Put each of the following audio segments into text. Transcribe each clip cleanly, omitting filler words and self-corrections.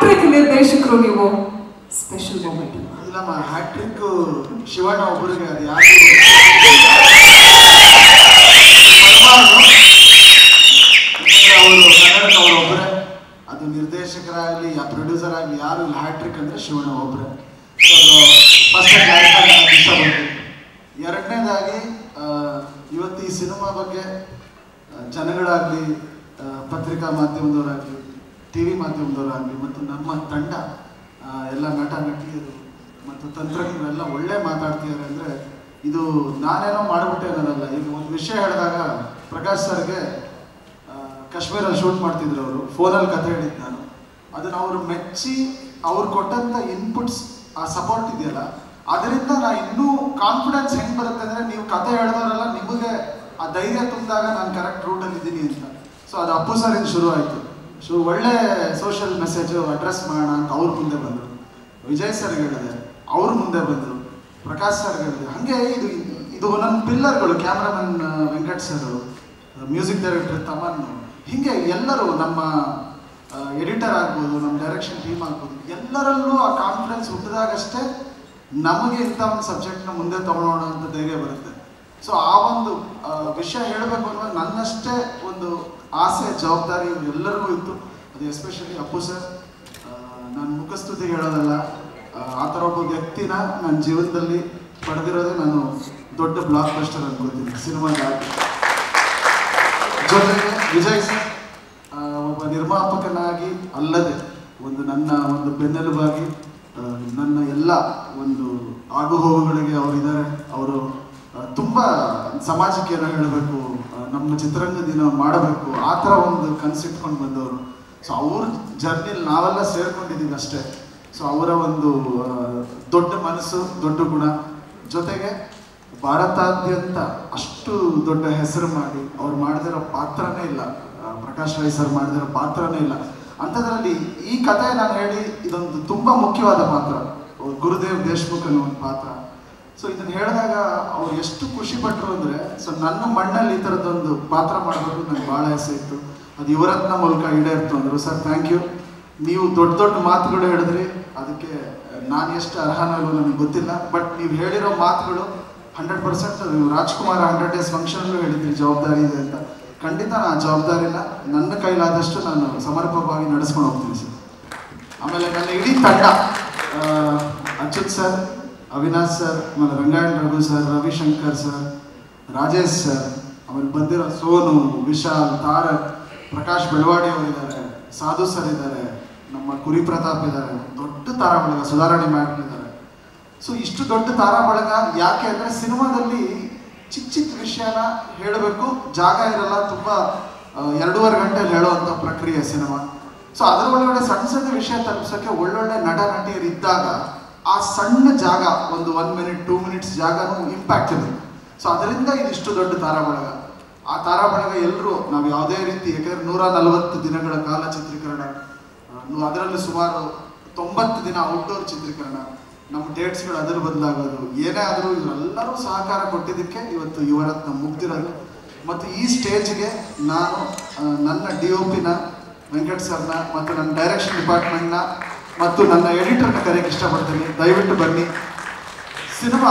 Hat trick ನಿರ್ದೇಶಕರು ನೀವು special moment ಅಲ್ಲಮ್ಮ ಹ್ಯಾಟ್ರಿಕ್ ಶಿವ ನಾಗ್ ಒಬ್ರೆಗೆ ಅದು ಯಾರು ಅವರು ಕನ್ನಡ ಅವರು ಒಬ್ರೆ ಅದು ನಿರ್ದೇಶಕರಾಗಲಿ ಆ ಪ್ರೊಡ್ಯೂಸರ್ ಆಗಲಿ ಯಾರು ಹ್ಯಾಟ್ರಿಕ್ ಅಂದ್ರೆ ಶಿವ ನಾಗ್ ಒಬ್ರೆ ಫಸ್ಟ್ ಕ್ಲಾಸ್ ಆಗಿತ್ತು ಎರಡನೇದಾಗಿ ಇವತ್ತು ಈ ಸಿನಿಮಾ ಬಗ್ಗೆ ಜನಗಳಾಗಲಿ ಪತ್ರಿಕಾ ಮಾಧ್ಯಮದವರಾಗಲಿ ಟಿವಿ ಮಾಧ್ಯಮದವರಾಗಲಿ ಮತ್ತು ನಮ್ಮ ತಂಡ ಎಲ್ಲ ನಟ ನಟಿಯರು ಮತ್ತು ತಂತ್ರಜ್ಞರೆಲ್ಲ ಒಳ್ಳೆ ಮಾತಾಡ್ತಿದ್ದಾರೆ ಅಂದರೆ ಇದು ನಾನೇನೋ ಮಾಡಿಬಿಟ್ಟೆ ಅನ್ನೋದಲ್ಲ. ಈಗ ಒಂದು ವಿಷಯ ಹೇಳಿದಾಗ ಪ್ರಕಾಶ್ ಸರ್ಗೆ ಕಾಶ್ಮೀರಲ್ಲಿ ಶೂಟ್ ಮಾಡ್ತಿದ್ರು ಅವರು ಫೋನಲ್ಲಿ ಕತೆ ಹೇಳಿದ್ದು ನಾನು ಅದನ್ನು ಅವರು ಮೆಚ್ಚಿ ಅವ್ರು ಕೊಟ್ಟಂಥ ಇನ್ಪುಟ್ಸ್ ಆ ಸಪೋರ್ಟ್ ಇದೆಯಲ್ಲ ಅದರಿಂದ ನಾನು ಇನ್ನೂ ಕಾನ್ಫಿಡೆನ್ಸ್ ಹೆಂಗೆ ಬರುತ್ತೆ ಅಂದರೆ ನೀವು ಕತೆ ಹೇಳಿದವರೆಲ್ಲ ನಿಮಗೆ ಆ ಧೈರ್ಯ ತುಂಬಿದಾಗ ನಾನು ಕರೆಕ್ಟ್ ರೂಟಲ್ಲಿದ್ದೀನಿ ಅಂತ. ಸೊ ಅದು ಅಪ್ಪು ಸರಿಂದ ಶುರು ಆಯಿತು. ಸೊ ಒಳ್ಳೆ ಸೋಷಿಯಲ್ ಮೆಸೇಜು ಅಡ್ರೆಸ್ ಮಾಡೋಣ ಅಂತ ಅವ್ರ ಮುಂದೆ ಬಂದರು, ವಿಜಯ್ ಸರ್ ಹೇಳಿದೆ ಅವ್ರ ಮುಂದೆ ಬಂದರು, ಪ್ರಕಾಶ್ ಸರ್ ಹೇಳಿದೆ. ಹಾಗೆ ಇದು ಇದು ನನ್ನ ಪಿಲ್ಲರ್ಗಳು cameraman Venkat sir, music director Thaman, ಹೀಗೆ ಎಲ್ಲರೂ ನಮ್ಮ ಎಡಿಟರ್ ಆಗ್ಬೋದು, ನಮ್ಮ ಡೈರೆಕ್ಷನ್ ಟೀಮ್ ಆಗ್ಬೋದು, ಎಲ್ಲರಲ್ಲೂ ಆ ಕಾನ್ಫಿಡೆನ್ಸ್ ಹುಟ್ಟಿದಾಗಷ್ಟೇ ನಮಗೆ ಇಂಥ ಒಂದು ಸಬ್ಜೆಕ್ಟ್ನ ಮುಂದೆ ತೊಗೊಳೋಣ ಅಂತ ಧೈರ್ಯ ಬರುತ್ತೆ. ಸೊ ಆ ಒಂದು ವಿಷಯ ಹೇಳಬೇಕು ಅಂದರೆ ನನ್ನಷ್ಟೇ ಒಂದು ಆಸೆ ಜವಾಬ್ದಾರಿ ಎಲ್ಲರಿಗೂ ಇತ್ತು. ಅದು ಎಸ್ಪೆಷಲಿ ಅಪ್ಪು ಸರ್. ನಾನು ಮುಖಸ್ತುತಿ ಹೇಳೋದಲ್ಲ, ಆ ಥರ ಒಬ್ಬ ವ್ಯಕ್ತಿನ ನನ್ನ ಜೀವನದಲ್ಲಿ ಪಡೆದಿರೋದು ನಾನು ದೊಡ್ಡ ಬ್ಲಾಕ್ ಬಸ್ಟರ್ ಅಂದ್ಕೊಳ್ತೀನಿ ಸಿನಿಮಾದ. ಜೊತೆಗೆ ವಿಜಯ್ ಸರ್ ಒಬ್ಬ ನಿರ್ಮಾಪಕನಾಗಿ ಅಲ್ಲದೆ ಒಂದು ನನ್ನ ಒಂದು ಬೆನ್ನೆಲುಬಾಗಿ ನನ್ನ ಎಲ್ಲ ಒಂದು ಆಗುಹೋಗುಗಳಿಗೆ ಅವರಿದ್ದಾರೆ. ಅವರು ತುಂಬ ಸಮಾಜಕ್ಕೆ ಏನೋ ಹೇಳಬೇಕು, ನಮ್ಮ ಚಿತ್ರರಂಗದ ಏನೋ ಮಾಡಬೇಕು, ಆ ಥರ ಒಂದು ಕನಸಿಟ್ಕೊಂಡು ಬಂದವರು. ಸೊ ಅವ್ರ ಜರ್ನಿಲಿ ನಾವೆಲ್ಲ ಸೇರ್ಕೊಂಡಿದ್ದೀವಿ ಅಷ್ಟೇ. ಸೊ ಅವರ ಒಂದು ದೊಡ್ಡ ಮನಸ್ಸು, ದೊಡ್ಡ ಗುಣ, ಜೊತೆಗೆ ಭಾರತಾದ್ಯಂತ ಅಷ್ಟು ದೊಡ್ಡ ಹೆಸರು ಮಾಡಿ ಅವ್ರು ಮಾಡಿದಿರೋ ಪಾತ್ರನೇ ಇಲ್ಲ, ಪ್ರಕಾಶ್ ರೈ ಸರ್ ಮಾಡಿದಿರೋ ಪಾತ್ರನೇ ಇಲ್ಲ. ಅಂಥದ್ರಲ್ಲಿ ಈ ಕಥೆ ನಾನು ಹೇಳಿ ಇದೊಂದು ತುಂಬ ಮುಖ್ಯವಾದ ಪಾತ್ರ, ಗುರುದೇವ್ ದೇಶ್ಮುಖ್ ಅನ್ನೋ ಒಂದು ಪಾತ್ರ. ಸೊ ಇದನ್ನು ಹೇಳಿದಾಗ ಅವ್ರು ಎಷ್ಟು ಖುಷಿ ಪಟ್ಟರು ಅಂದರೆ, ಸೊ ನನ್ನ ಮಣ್ಣಲ್ಲಿ ಈ ಥರದ್ದೊಂದು ಪಾತ್ರ ಮಾಡಬೇಕು ನನಗೆ ಭಾಳ ಆಸೆ ಇತ್ತು. ಅದು ಯುವರತ್ನ ಮೂಲಕ ಈಡೇರ್ತು ಅಂದರು. ಸರ್ ಥ್ಯಾಂಕ್ ಯು, ನೀವು ದೊಡ್ಡ ದೊಡ್ಡ ಮಾತುಗಳು ಹೇಳಿದ್ರಿ, ಅದಕ್ಕೆ ನಾನು ಎಷ್ಟು ಅರ್ಹನಾಗೋ ನನಗೆ ಗೊತ್ತಿಲ್ಲ. ಬಟ್ ನೀವು ಹೇಳಿರೋ ಮಾತುಗಳು 100% ನೀವು ರಾಜ್ಕುಮಾರ್ 100 days ಫಂಕ್ಷನ್ಗೂ ಹೇಳಿದ್ರಿ ಜವಾಬ್ದಾರಿ ಇದೆ ಅಂತ. ಖಂಡಿತ ಆ ಜವಾಬ್ದಾರಿನ ನನ್ನ ಕೈಲಾದಷ್ಟು ನಾನು ಸಮರ್ಪಕವಾಗಿ ನಡೆಸ್ಕೊಂಡು ಹೋಗ್ತೀನಿ ಸರ್. ಆಮೇಲೆ ನನ್ನ ಇಡೀ ತಂಡ, ಅಚ್ಯುತ್ ಸರ್, ಅವಿನಾಶ್ ಸರ್, ಆಮೇಲೆ Rangayana Raghu sir, Ravi Shankar sir, Rajesh sir, ಆಮೇಲೆ ಬಂದಿರೋ ಸೋನು, ವಿಶಾಲ್, ತಾರಕ್, ಪ್ರಕಾಶ್ ಬೆಳವಾಡಿ ಅವರಿದ್ದಾರೆ, ಸಾಧು ಸರ್ ಇದ್ದಾರೆ, ನಮ್ಮ ಕುರಿ ಪ್ರತಾಪ್ ಇದ್ದಾರೆ, ದೊಡ್ಡ ತಾರಾಬಳಗ ಸುಧಾರಣೆ ಮಾಡಿದ್ದಾರೆ. ಸೊ ಇಷ್ಟು ದೊಡ್ಡ ತಾರಾಬಳಗ ಯಾಕೆ ಅಂದರೆ ಸಿನಿಮಾದಲ್ಲಿ ಚಿಕ್ಕ ಚಿಕ್ಕ ವಿಷಯನ ಹೇಳಬೇಕು, ಜಾಗ ಇರಲ್ಲ, ತುಂಬ 2.5 ಗಂಟೆಯಲ್ಲಿ ಹೇಳೋವಂಥ ಪ್ರಕ್ರಿಯೆ ಸಿನಿಮಾ. ಸೊ ಅದರ ಒಳಗಡೆ ಸಣ್ಣ ಸಣ್ಣ ವಿಷಯ ತಲುಪಿಸೋಕ್ಕೆ ಒಳ್ಳೊಳ್ಳೆ ನಟ ನಟಿಯರು ಇದ್ದಾಗ ಆ ಸಣ್ಣ ಜಾಗ ಒಂದು 1 minute 2 minutes ಜಾಗನೂ ಇಂಪ್ಯಾಕ್ಟ್ ಇದೆ. ಸೊ ಅದರಿಂದ ಇದಿಷ್ಟು ದೊಡ್ಡ ತಾರಾಬಳಗ. ಆ ತಾರಾಬಳಗ ಎಲ್ಲರೂ ನಾವು ಯಾವುದೇ ರೀತಿ, ಯಾಕೆಂದರೆ 140 ದಿನಗಳ ಕಾಲ ಚಿತ್ರೀಕರಣ, ಅದರಲ್ಲೂ ಸುಮಾರು 90 ದಿನ ಔಟ್ಡೋರ್ ಚಿತ್ರೀಕರಣ, ನಮ್ಮ ಡೇಟ್ಸ್ಗಳು ಅದರ ಬದಲಾಗೋದು, ಏನೇ ಆದರೂ ಇವರೆಲ್ಲರೂ ಸಹಕಾರ ಕೊಟ್ಟಿದ್ದಕ್ಕೆ ಇವತ್ತು ಯುವರತ್ನ ಮುಗ್ದಿರೋದು. ಮತ್ತು ಈ ಸ್ಟೇಜ್ಗೆ ನಾನು ನನ್ನ DOP ವೆಂಕಟ್ ಸರ್ನ ಮತ್ತು ನನ್ನ ಡೈರೆಕ್ಷನ್ ಡಿಪಾರ್ಟ್ಮೆಂಟ್ನ ಮತ್ತು ನನ್ನ ಎಡಿಟರ್ನ ಕರೆಯೋಕ್ಕೆ ಇಷ್ಟಪಡ್ತೀನಿ, ದಯವಿಟ್ಟು ಬನ್ನಿ. ಸಿನಿಮಾ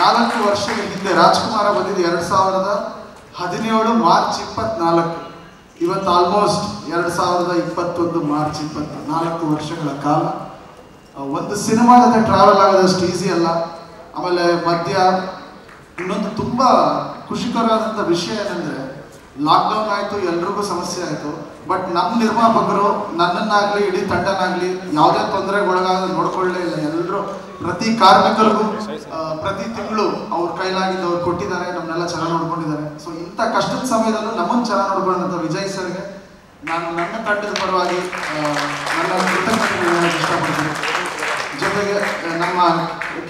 4 ವರ್ಷದ ಹಿಂದೆ ರಾಜ್ಕುಮಾರ ಬಂದಿದ್ದು 2017 March 24. ಇವತ್ತು ಆಲ್ಮೋಸ್ಟ್ 2021 March 24, 4 ವರ್ಷಗಳ ಕಾಲ. ಒಂದು ಸಿನಿಮಾ ಜೊತೆ ಟ್ರಾವೆಲ್ ಆಗೋದಷ್ಟು ಈಸಿ ಅಲ್ಲ. ಆಮೇಲೆ ಮಧ್ಯ ಇನ್ನೊಂದು ತುಂಬ ಖುಷಿಕರವಾದಂಥ ವಿಷಯ ಏನಂದರೆ, ಲಾಕ್ಡೌನ್ ಆಯಿತು, ಎಲ್ರಿಗೂ ಸಮಸ್ಯೆ ಆಯಿತು. ಬಟ್ ನಮ್ಮ ನಿರ್ಮಾಪಕರು ನನ್ನನ್ನಾಗಲಿ ಇಡೀ ತಂಡನಾಗಲಿ ಯಾವುದೇ ತೊಂದರೆಗೊಳಗಾದ ನೋಡ್ಕೊಳ್ಳೇ ಇಲ್ಲ. ಎಲ್ಲರೂ, ಪ್ರತಿ ಕಾರ್ಮಿಕರಿಗೂ ಪ್ರತಿ ತಿಂಗಳು ಅವ್ರ ಕೈಲಾಗಿದ್ದವ್ರು ಕೊಟ್ಟಿದ್ದಾರೆ, ನಮ್ಮನ್ನೆಲ್ಲ ಚೆನ್ನಾಗಿ ನೋಡ್ಕೊಂಡಿದ್ದಾರೆ. ಸೊ ಇಂಥ ಕಷ್ಟದ ಸಮಯದಲ್ಲೂ ನಮ್ಮನ್ನು ಚೆನ್ನಾಗಿ ನೋಡ್ಕೊಂಡಂಥ ವಿಜಯ್ ಸರ್ಗೆ ನಾನು ನನ್ನ ತಂಡದ ಪರವಾಗಿ ನನ್ನ ಕೃತಜ್ಞತೆಗಳನ್ನು ಇಷ್ಟಪಡ್ತೀನಿ. ಜೊತೆಗೆ ನಮ್ಮ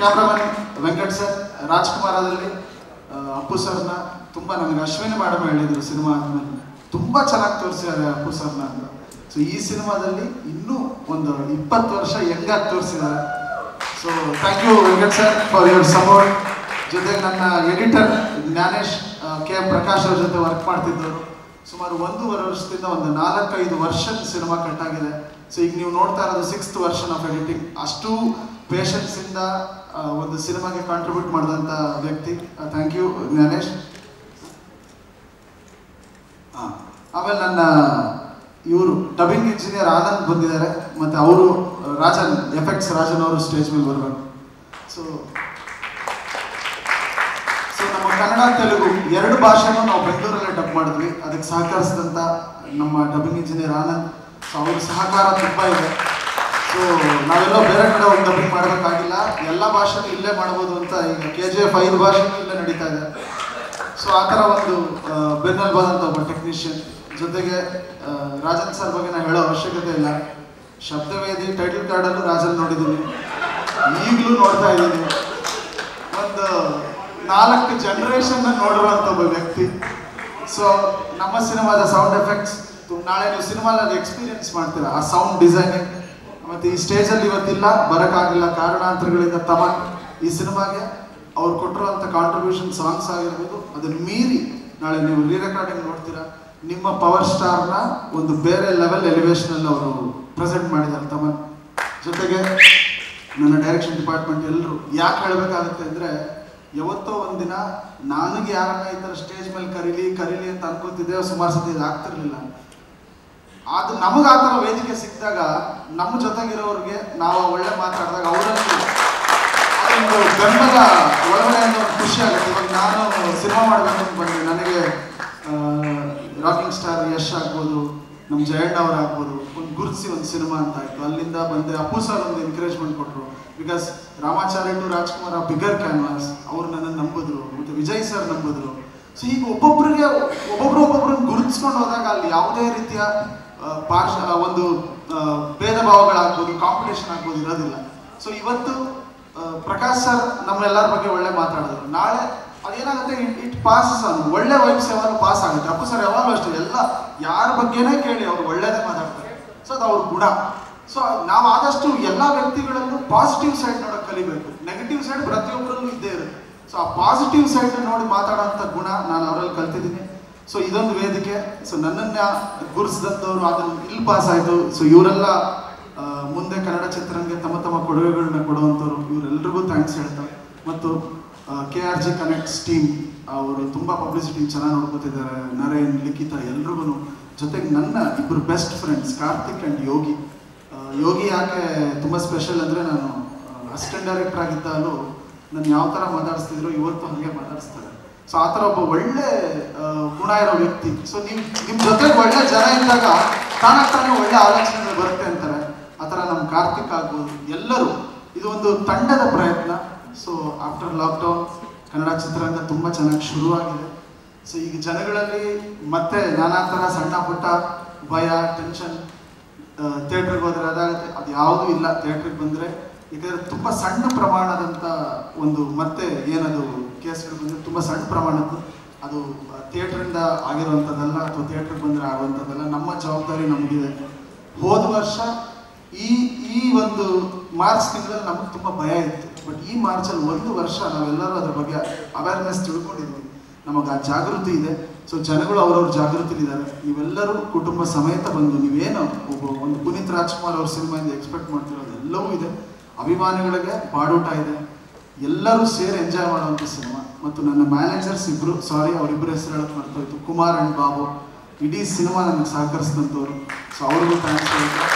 ಕ್ಯಾಮ್ರಾಮನ್ ವೆಂಕಟ್ ಸರ್, ರಾಜ್ಕುಮಾರದಲ್ಲಿ ಅಪ್ಪು ಸರ್ನ ತುಂಬ ನನಗೆ ಅಶ್ವಿನಿ ಮೇಡಮ್ ಹೇಳಿದರು ಸಿನಿಮಾ ಆದಮೇಲೆ, ತುಂಬ ಚೆನ್ನಾಗಿ ತೋರಿಸಿದ್ದಾರೆ ಅಪ್ಪು ಸರ್ನ ಅಂತ. ಸೊ ಈ ಸಿನಿಮಾದಲ್ಲಿ ಇನ್ನೂ ಒಂದು 20 ವರ್ಷ ಯಂಗಾಗಿ ತೋರಿಸಿದ್ದಾರೆ. So thank you Venkat sir for your support. ಜೊತೆಗೆ ನನ್ನ ಎಡಿಟರ್ ಜ್ಞಾನೇಶ್, ಪ್ರಕಾಶ್ ಅವ್ರ ಜೊತೆ ವರ್ಕ್ ಮಾಡ್ತಿದ್ದರು. ಸುಮಾರು 1.5 ವರ್ಷದಿಂದ ಒಂದು 4-5 ವರ್ಷದ ಸಿನಿಮಾ ಕಟ್ಟಾಗಿದೆ. So if you notice the sixth version of editing, Ashtu patients in the cinema can contribute more than the Vyakti. Thank you, Gnanesh. Avel nanna Yuru, dubbing engineer Rajan bandidare, matte avaru Rajan, effects Rajan avaru stage mele barbaru. So nama Kannada Telugu eradu bhasheyannu navu Bengaluralli dub madidvi, adakke sahakarisanta nama dubbing engineer Anand, so avaru sahakara thumba ide. So navello bere kade ondi dubbing madabekagilla, ella bhasheyannu ille madabodu anta iga KGF 5 bhasheyannu ille nadita ide. So athara ondu Bengal badanta obba technician jotage Rajan sir bagge na helo avashyakate illa. Shabdavedhi title card allu Rajan nodidini, ಈಗಲೂ ನೋಡ್ತಾ ಇದ್ದೀನಿ. ಒಂದು 4 generation ನೋಡಿರುವಂಥ ಒಬ್ಬ ವ್ಯಕ್ತಿ. So ನಮ್ಮ ಸಿನಿಮಾದ sound effects ನಾಳೆ ನೀವು ಸಿನಿಮಾದಲ್ಲಿ ಎಕ್ಸ್ಪೀರಿಯನ್ಸ್ ಮಾಡ್ತೀರಾ. ಆ ಸೌಂಡ್ ಡಿಸೈನಿಂಗ್ ಮತ್ತು ಈ ಸ್ಟೇಜಲ್ಲಿ ಇವತ್ತಿಲ್ಲ, ಬರೋಕ್ಕಾಗಿಲ್ಲ ಕಾರಣಾಂತರಗಳಿಂದ. ತಮ್ಮ ಈ ಸಿನಿಮಾಗೆ ಅವ್ರು ಕೊಟ್ಟಿರುವಂಥ ಕಾಂಟ್ರಿಬ್ಯೂಷನ್ ಸಾಂಗ್ಸ್ ಆಗಿರ್ಬೋದು, ಅದನ್ನು ಮೀರಿ ನಾಳೆ ನೀವು ರೀರೆಕಾರ್ಡಿಂಗ್ ನೋಡ್ತೀರಾ. ನಿಮ್ಮ ಪವರ್ ಸ್ಟಾರ್ನ ಒಂದು ಬೇರೆ ಲೆವೆಲ್ ಎಲಿವೇಷನಲ್ಲಿ ಅವರು ಪ್ರೆಸೆಂಟ್ ಮಾಡಿದ್ದಾರೆ ತಮ್ಮ. ಜೊತೆಗೆ ನನ್ನ ಡೈರೆಕ್ಷನ್ ಡಿಪಾರ್ಟ್ಮೆಂಟ್ ಎಲ್ಲರೂ ಯಾಕೆ ಹೇಳಬೇಕಾಗುತ್ತೆ ಅಂದರೆ, ಯಾವತ್ತೋ ಒಂದಿನ ನನಗೆ ಯಾರನ್ನ ಈ ಥರ ಸ್ಟೇಜ್ ಮೇಲೆ ಕರೀಲಿ ಕರೀಲಿ ಅಂತ ಅನ್ಕೋತಿದ್ದೆ. ಸುಮಾರು ಸತಿ ಇದಾಗ್ತಿರ್ಲಿಲ್ಲ. ಅದು ನಮಗೆ ಆ ಥರ ವೇದಿಕೆ ಸಿಕ್ಕಿದಾಗ ನಮ್ಮ ಜೊತೆಗಿರೋರಿಗೆ ನಾವು ಒಳ್ಳೆ ಮಾತಾಡಿದಾಗ ಅವರಲ್ಲಿ ಒಂದು ಗಂಡದ ಒಳಗಡೆಯಿಂದ ಒಂದು ಖುಷಿ ಆಗುತ್ತೆ. ಇವಾಗ ನಾನು ಸಿನಿಮಾ ಮಾಡಬೇಕು ಅಂತ ಬಂದೆ, ನನಗೆ ರಾಕಿಂಗ್ ಸ್ಟಾರ್ ಯಶ್ ಆಗ್ಬೋದು, ನಮ್ಮ ಜಯಣ್ಣ ಅವ್ರು ಆಗ್ಬೋದು, ಒಂದು ಗುರುತಿಸಿ ಒಂದು ಸಿನಿಮಾ ಅಂತ ಆಯಿತು. ಅಲ್ಲಿಂದ ಬಂದರೆ ಅಪ್ಪು ಸರ್ ಒಂದು ಎನ್ಕರೇಜ್ಮೆಂಟ್ ಕೊಟ್ಟರು. ಬಿಕಾಸ್ ರಾಮಾಚಾರ್ಯ ಟು ರಾಜ್ಕುಮಾರ್ ಆ ಬಿಗರ್ ಕ್ಯಾನ್ವಾಸ್, ಅವರು ನನ್ನನ್ನು ನಂಬಿದ್ರು, ಮತ್ತು ವಿಜಯ್ ಸರ್ ನಂಬಿದ್ರು. ಸೊ ಈಗ ಒಬ್ಬೊಬ್ಬರನ್ನ ಗುರುತಿಸ್ಕೊಂಡು ಹೋದಾಗ ಅಲ್ಲಿ ಯಾವುದೇ ರೀತಿಯ ಒಂದು ಭೇದ ಭಾವಗಳಾಗ್ಬೋದು, ಕಾಂಪಿಟೇಷನ್ ಆಗ್ಬೋದು ಇರೋದಿಲ್ಲ. ಸೊ ಇವತ್ತು ಪ್ರಕಾಶ್ ಸರ್ ನಮ್ಮೆಲ್ಲರ ಬಗ್ಗೆ ಒಳ್ಳೆ ಮಾತಾಡಿದ್ರು. ನಾಳೆ ಅದೇನಾಗುತ್ತೆ, ಇಟ್ ಪಾಸಸ್ ಅನ್ನು ಒಳ್ಳೆ ವೈಬ್ಸ್ ಯಾವಾಗ ಪಾಸ್ ಆಗುತ್ತೆ. ಅಪ್ಪು ಸರ್ ಯಾವಾಗಲೂ ಅಷ್ಟೇ, ಎಲ್ಲ ಯಾರ ಬಗ್ಗೆನೇ ಕೇಳಿ ಅವ್ರು ಒಳ್ಳೇದೇ ಮಾತಾಡ್ತಾರೆ. ಸೊ ಅದು ಅವ್ರ ಗುಣ. ಸೊ ನಾವು ಆದಷ್ಟು ಎಲ್ಲ ವ್ಯಕ್ತಿಗಳನ್ನು ಪಾಸಿಟಿವ್ ಸೈಡ್ ನೋಡೋಕೆ ಕಲಿಬೇಕು. ನೆಗೆಟಿವ್ ಸೈಡ್ ಪ್ರತಿಯೊಬ್ಬರಲ್ಲೂ ಇದ್ದೇ ಇರುತ್ತೆ. ಸೊ ಆ ಪಾಸಿಟಿವ್ ಸೈಡ್ ನೋಡಿ ಮಾತಾಡೋಂಥ ಗುಣ ನಾನು ಅವರಲ್ಲಿ ಕಲ್ತಿದ್ದೀನಿ. ಸೊ ಇದೊಂದು ವೇದಿಕೆ. ಸೊ ನನ್ನನ್ನು ಗುರುಸಿದಂಥವ್ರು ಅದನ್ನು ಇಲ್ಲಿ ಪಾಸ್ ಆಯಿತು. ಸೊ ಇವರೆಲ್ಲ ಮುಂದೆ ಕನ್ನಡ ಚಿತ್ರರಂಗಕ್ಕೆ ತಮ್ಮ ತಮ್ಮ ಕೊಡುಗೆಗಳನ್ನ ಕೊಡುವಂಥವ್ರು. ಇವರೆಲ್ಲರಿಗೂ ಥ್ಯಾಂಕ್ಸ್ ಹೇಳ್ತಾರೆ. ಮತ್ತು KRG ಕನೆಕ್ಟ್ಸ್ ಟೀಮ್ ಅವರು ತುಂಬ ಪಬ್ಲಿಸಿಟಿ ಚೆನ್ನಾಗಿ ನೋಡ್ಕೋತಿದ್ದಾರೆ. ನರೇನ್, ಲಿಖಿತ ಎಲ್ರಿಗೂ. ಜೊತೆಗೆ ನನ್ನ ಇಬ್ಬರು best friends Karthik and Yogi. Yogi ಯಾಕೆ ತುಂಬ ಸ್ಪೆಷಲ್ ಅಂದರೆ, ನಾನು ಅಸಿಸ್ಟೆಂಟ್ ಡೈರೆಕ್ಟರ್ ಆಗಿದ್ದಾಗಲೂ ನಾನು ಯಾವ ಥರ ಮಾತಾಡಿಸ್ತಿದ್ರು ಇವತ್ತು ಹಾಗೆ ಮಾತಾಡಿಸ್ತಾರೆ. ಸೊ ಆ ಥರ ಒಬ್ಬ ಒಳ್ಳೆ ಗುಣ ಇರೋ ವ್ಯಕ್ತಿ. ಸೊ ನಿಮ್ಮ ಜೊತೆಗೆ ಒಳ್ಳೆ ಜನ ಇದ್ದಾಗ ತಾನಾಗ ತಾನೇ ಒಳ್ಳೆ ಆಲೋಚನೆ ಬರುತ್ತೆ ಅಂತಾರೆ. ಆ ಥರ ನಮ್ಮ ಕಾರ್ತಿಕ್ ಆಗ್ಬೋದು, ಎಲ್ಲರೂ. ಇದು ಒಂದು ತಂಡದ ಪ್ರಯತ್ನ. ಸೊ ಆಫ್ಟರ್ ಲಾಕ್ಡೌನ್ ಕನ್ನಡ ಚಿತ್ರರಂಗ ತುಂಬ ಚೆನ್ನಾಗಿ ಶುರುವಾಗಿದೆ. ಸೊ ಈಗ ಜನಗಳಲ್ಲಿ ಮತ್ತೆ ನಾನಾ ಥರ ಸಣ್ಣ ಪುಟ್ಟ ಭಯ, ಟೆನ್ಷನ್, ಥಿಯೇಟ್ರಿಗೆ ಹೋದರೆ ಅದಾಗುತ್ತೆ, ಅದು ಯಾವುದೂ ಇಲ್ಲ. ಥಿಯೇಟ್ರಿಗೆ ಬಂದರೆ ಯಾಕಂದರೆ ತುಂಬ ಸಣ್ಣ ಪ್ರಮಾಣದಂಥ ಒಂದು ಮತ್ತೆ ಏನದು ಕೇಸ್ಗಳು ಬಂದರೆ ತುಂಬ ಸಣ್ಣ ಪ್ರಮಾಣದ್ದು. ಅದು ಥಿಯೇಟ್ರಿಂದ ಆಗಿರುವಂಥದ್ದಲ್ಲ, ಅಥವಾ ಥಿಯೇಟ್ರಿಗೆ ಬಂದರೆ ಆಗುವಂಥದ್ದಲ್ಲ. ನಮ್ಮ ಜವಾಬ್ದಾರಿ ನಮಗಿದೆ. ಹೋದ ವರ್ಷ ಈ ಈ ಒಂದು ಮಾರ್ಚ್ ತಿಂಗಳಲ್ಲಿ ನಮಗೆ ತುಂಬ ಭಯ ಇತ್ತು. ಬಟ್ ಈ ಮಾರ್ಚಲ್ಲಿ 1 ವರ್ಷ ನಾವೆಲ್ಲರೂ ಅದ್ರ ಬಗ್ಗೆ ಅವೇರ್ನೆಸ್ ತಿಳ್ಕೊಂಡಿದ್ವಿ. ನಮಗೆ ಆ ಜಾಗೃತಿ ಇದೆ. ಸೊ ಜನಗಳು ಅವ್ರವ್ರ ಜಾಗೃತಿಲಿದ್ದಾರೆ. ನೀವೆಲ್ಲರೂ ಕುಟುಂಬ ಸಮೇತ ಬಂದು ನೀವೇನು ಒಂದು ಪುನೀತ್ ರಾಜ್ಕುಮಾರ್ ಅವ್ರ ಸಿನಿಮಾಯಿಂದ ಎಕ್ಸ್ಪೆಕ್ಟ್ ಮಾಡ್ತಿರೋದು ಎಲ್ಲವೂ ಇದೆ. ಅಭಿಮಾನಿಗಳಿಗೆ ಬಾಡೂಟ ಇದೆ. ಎಲ್ಲರೂ ಸೇರಿ ಎಂಜಾಯ್ ಮಾಡುವಂಥ ಸಿನಿಮಾ. ಮತ್ತು ನನ್ನ ಮ್ಯಾನೇಜರ್ಸ್ ಇಬ್ಬರು, ಸಾರಿ ಅವರಿಬ್ಬರು ಹೆಸರು ಹೇಳಕ್ಕೆ ಮಾಡ್ತಾಯಿತ್ತು, ಕುಮಾರ್ ಆ್ಯಂಡ್ ಬಾಬು, ಇಡೀ ಸಿನಿಮಾ ನನಗೆ ಸಹಕರಿಸಿದಂಥವ್ರು. ಸೊ ಅವ್ರಿಗೂ ಥ್ಯಾಂಕ್ಸ್ ಹೇಳ್ತಾರೆ.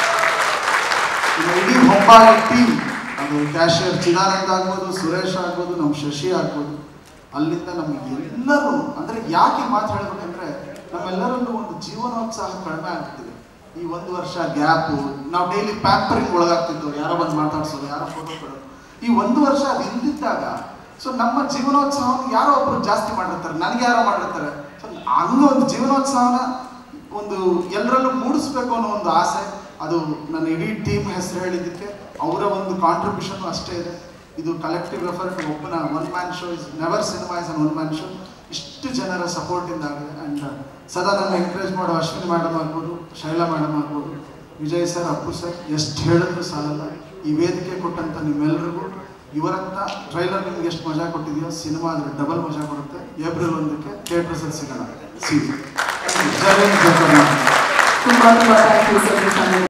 ಇಡೀ ಹೊಂಬಾಳ ಟೀಮ್, ಅದು ಕ್ಯಾಶಿಯರ್ ಚಿದಾನಂದ್ ಆಗ್ಬೋದು, ಸುರೇಶ್ ಆಗ್ಬೋದು, ನಮ್ಮ ಶಶಿ ಆಗ್ಬೋದು, ಅಲ್ಲಿಂದ ನಮಗೆ ಎಲ್ಲರೂ ಅಂದರೆ ಯಾಕೆ ಮಾತು ಹೇಳಬೇಕಂದ್ರೆ ನಮ್ಮೆಲ್ಲರಲ್ಲೂ ಒಂದು ಜೀವನೋತ್ಸಾಹ ಕಡಿಮೆ ಆಗ್ತಿದೆ. ಈ 1 ವರ್ಷ ಗ್ಯಾಪು ನಾವು ಡೈಲಿ ಪ್ಯಾಂಪರಿಂಗ್ ಒಳಗಾಗ್ತಿದ್ದೆವು. ಯಾರೋ ಬಂದು ಮಾತಾಡ್ಸೋದು, ಯಾರೋ ಫೋಟೋ ಕೊಡೋದು. ಈ 1 ವರ್ಷ ಅದು ಇಲ್ದಿದ್ದಾಗ ಸೊ ನಮ್ಮ ಜೀವನೋತ್ಸವನ ಯಾರೋ ಒಬ್ಬರು ಜಾಸ್ತಿ ಮಾಡಿರ್ತಾರೆ, ನನಗೆ ಯಾರೋ ಮಾಡಿರ್ತಾರೆ. ಸೊ ಹಂಗೆ ಒಂದು ಜೀವನೋತ್ಸವನ ಒಂದು ಎಲ್ಲರಲ್ಲೂ ಮೂಡಿಸ್ಬೇಕು ಅನ್ನೋ ಒಂದು ಆಸೆ. ಅದು ನನ್ನ ಇಡೀ ಟೀಮ್ ಹೆಸರು ಹೇಳಿದ್ದಕ್ಕೆ ಅವರ ಒಂದು ಕಾಂಟ್ರಿಬ್ಯೂಷನ್ ಅಷ್ಟೇ ಇದೆ. ಇದು ಕಲೆಕ್ಟಿವ್ ಎಫರ್ಟ್. ಒಬ್ಬನ one man show is never, cinema is an one man show. ಇಷ್ಟು ಜನರ ಸಪೋರ್ಟಿಂದ ಆಗಿದೆ. ಆ್ಯಂಡ್ ಸದಾ ನನ್ನ ಎಂಕರೇಜ್ ಮಾಡೋ ಅಶ್ವಿನಿ ಮೇಡಮ್ ಆಗ್ಬೋದು, ಶೈಲಾ ಮೇಡಮ್ ಆಗ್ಬೋದು, ವಿಜಯ್ ಸರ್, ಅಪ್ಪು ಸರ್, ಎಷ್ಟು ಹೇಳಿದ್ರು ಸಾಲಲ್ಲ. ಈ ವೇದಿಕೆ ಕೊಟ್ಟಂಥ ನಿಮ್ಮೆಲ್ಲರಿಗೂ. ಇವರಂಥ ಟ್ರೈಲರ್ ನಿಮ್ಗೆ ಎಷ್ಟು ಮಜಾ ಕೊಟ್ಟಿದೆಯೋ, ಸಿನಿಮಾ ಆದರೆ ಡಬಲ್ ಮಜಾ ಕೊಡುತ್ತೆ. ಏಪ್ರಿಲ್ 1ಕ್ಕೆ ಥಿಯೇಟರ್ಸಲ್ಲಿ ಸಿಗೋಣ. ಸಿ.